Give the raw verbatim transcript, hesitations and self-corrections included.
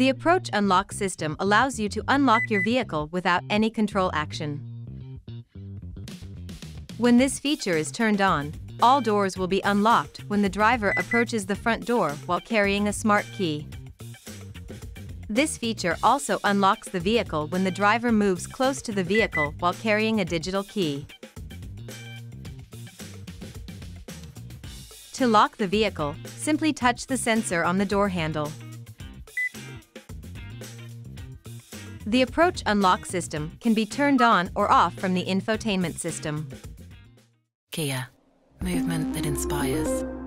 The Approach Unlock system allows you to unlock your vehicle without any control action. When this feature is turned on, all doors will be unlocked when the driver approaches the front door while carrying a smart key. This feature also unlocks the vehicle when the driver moves close to the vehicle while carrying a digital key. To lock the vehicle, simply touch the sensor on the door handle. The Approach Unlock system can be turned on or off from the infotainment system. Kia. Movement that inspires.